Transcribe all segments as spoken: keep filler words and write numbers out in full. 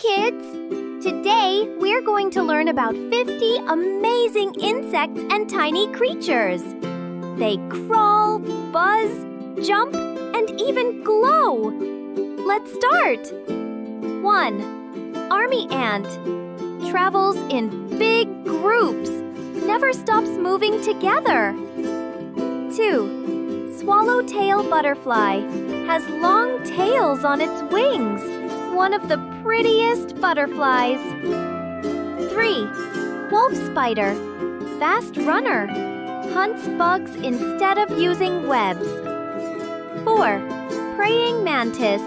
kids! Today, we're going to learn about fifty amazing insects and tiny creatures. They crawl, buzz, jump, and even glow. Let's start! one. Army ant. Travels in big groups. Never stops moving together. two. Swallowtail butterfly. Has long tails on its wings. One of the prettiest butterflies. three. Wolf spider. Fast runner. Hunts bugs instead of using webs. four. Praying mantis.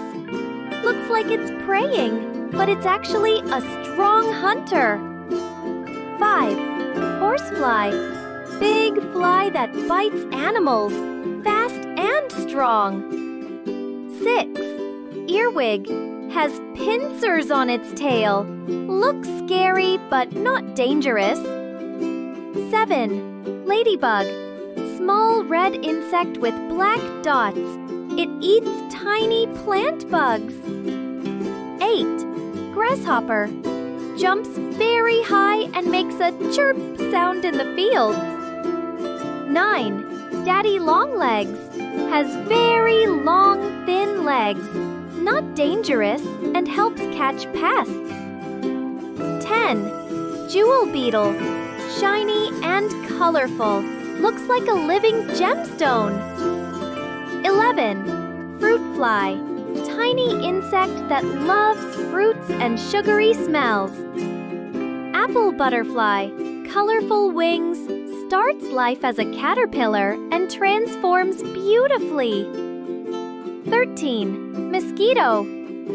Looks like it's praying, but it's actually a strong hunter. five. Horsefly. Big fly that bites animals. Fast and strong. six. Earwig. Has pincers on its tail. Looks scary but not dangerous. seven. Ladybug. Small red insect with black dots. It eats tiny plant bugs. eight. Grasshopper. Jumps very high and makes a chirp sound in the fields. nine. Daddy Longlegs. Has very long, thin legs, not dangerous, and helps catch pests. ten. Jewel beetle. Shiny and colorful. Looks like a living gemstone. eleven. Fruit fly. Tiny insect that loves fruits and sugary smells. Apple butterfly. Colorful wings. Starts life as a caterpillar and transforms beautifully. thirteen. Mosquito.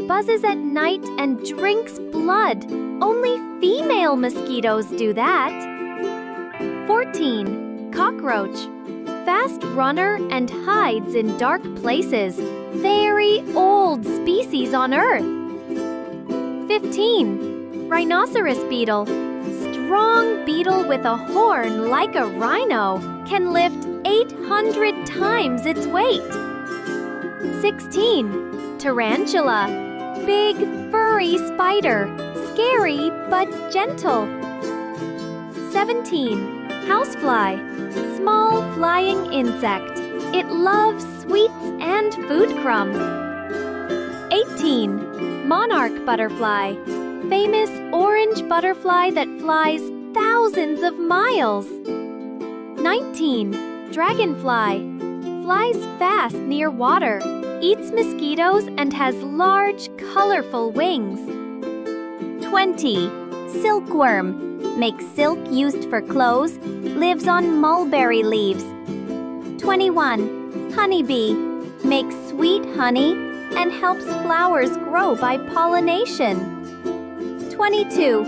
Buzzes at night and drinks blood. Only female mosquitoes do that. fourteen. Cockroach. Fast runner and hides in dark places. Very old species on Earth. fifteen. Rhinoceros beetle. Strong beetle with a horn like a rhino can lift eight hundred times its weight. sixteen. Tarantula. Big furry spider. Scary but gentle. seventeen. Housefly. Small flying insect. It loves sweets and food crumbs. eighteen. Monarch butterfly. Famous orange butterfly that flies thousands of miles. nineteen. Dragonfly. Flies fast near water, eats mosquitoes, and has large, colorful wings. twenty. Silkworm. Makes silk used for clothes, lives on mulberry leaves. twenty-one. Honeybee. Makes sweet honey and helps flowers grow by pollination. twenty-two.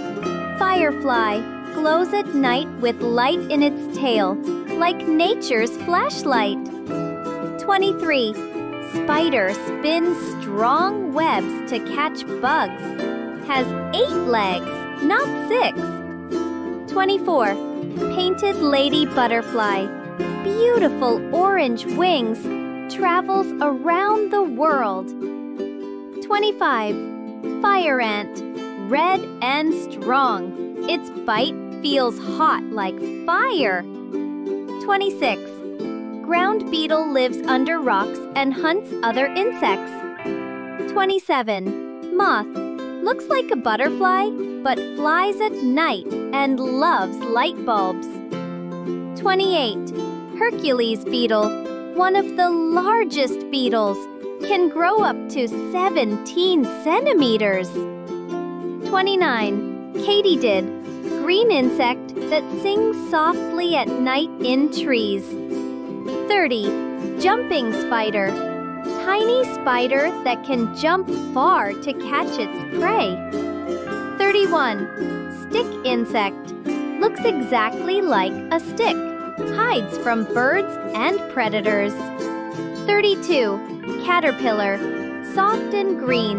Firefly. Glows at night with light in its tail, like nature's flashlight. twenty-three. Spider spins strong webs to catch bugs. Has eight legs, not six. twenty-four. Painted lady butterfly. Beautiful orange wings. Travels around the world. twenty-five. Fire ant. Red and strong. Its bite feels hot like fire. twenty-six. Ground beetle lives under rocks and hunts other insects. twenty-seven. Moth. Looks like a butterfly, but flies at night and loves light bulbs. twenty-eight. Hercules beetle. One of the largest beetles. Can grow up to seventeen centimeters. twenty-nine. Katydid. Green insect that sings softly at night in trees. thirty. Jumping spider. Tiny spider that can jump far to catch its prey. thirty-one. Stick insect. Looks exactly like a stick. Hides from birds and predators. thirty-two. Caterpillar. Soft and green.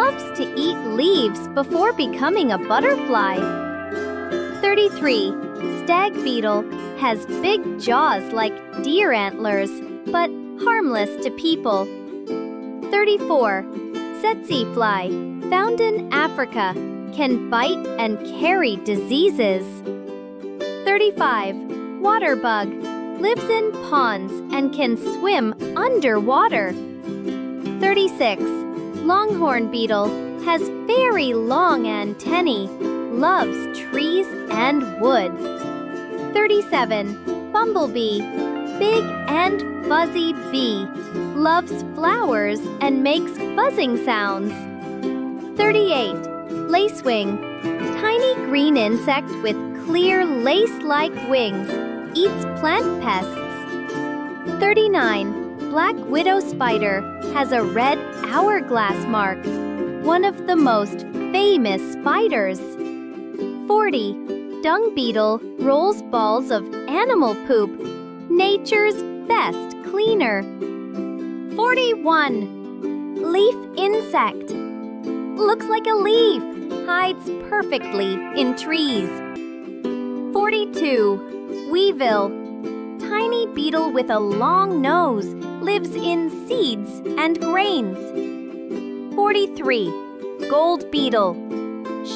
Loves to eat leaves before becoming a butterfly. thirty-three. Stag beetle. Has big jaws like deer antlers, but harmless to people. thirty-four. Tsetse fly. found in Africa, can bite and carry diseases. thirty-five. Water bug. Lives in ponds and can swim underwater. thirty-six. Longhorn beetle. Has very long antennae. Loves trees and wood. thirty-seven. Bumblebee. Big and fuzzy bee. Loves flowers and makes buzzing sounds. thirty-eight. Lacewing. Tiny green insect with clear lace-like wings. Eats plant pests. thirty-nine. Black widow spider. Has a red hourglass mark. One of the most famous spiders. forty. Dung beetle rolls balls of animal poop. Nature's best cleaner. forty-one. Leaf insect. Looks like a leaf. Hides perfectly in trees. forty-two. Weevil. Tiny beetle with a long nose. Lives in seeds and grains. forty-three. Gold beetle.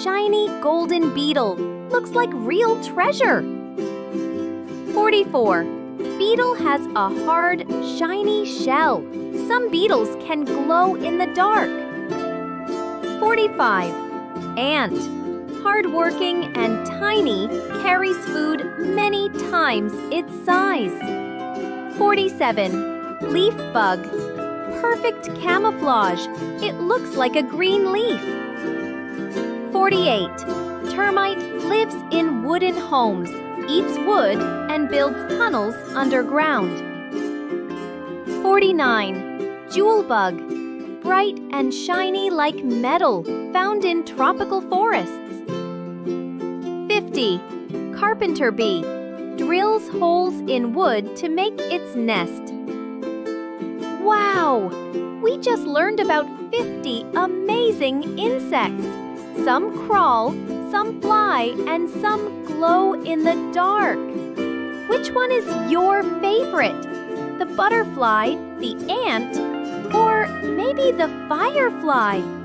Shiny golden beetle. Looks like real treasure. forty-four. Beetle has a hard, shiny shell. Some beetles can glow in the dark. forty-five. Ant. Hardworking and tiny, carries food many times its size. forty-seven. Leaf bug. Perfect camouflage. It looks like a green leaf. forty-eight. Termite lives in wooden homes, eats wood, and builds tunnels underground. forty-nine. Jewel bug. Bright and shiny like metal, found in tropical forests. fifty. Carpenter bee. Drills holes in wood to make its nest. Wow! We just learned about fifty amazing insects. Some crawl, some fly, and some glow in the dark. Which one is your favorite? The butterfly, the ant, or maybe the firefly?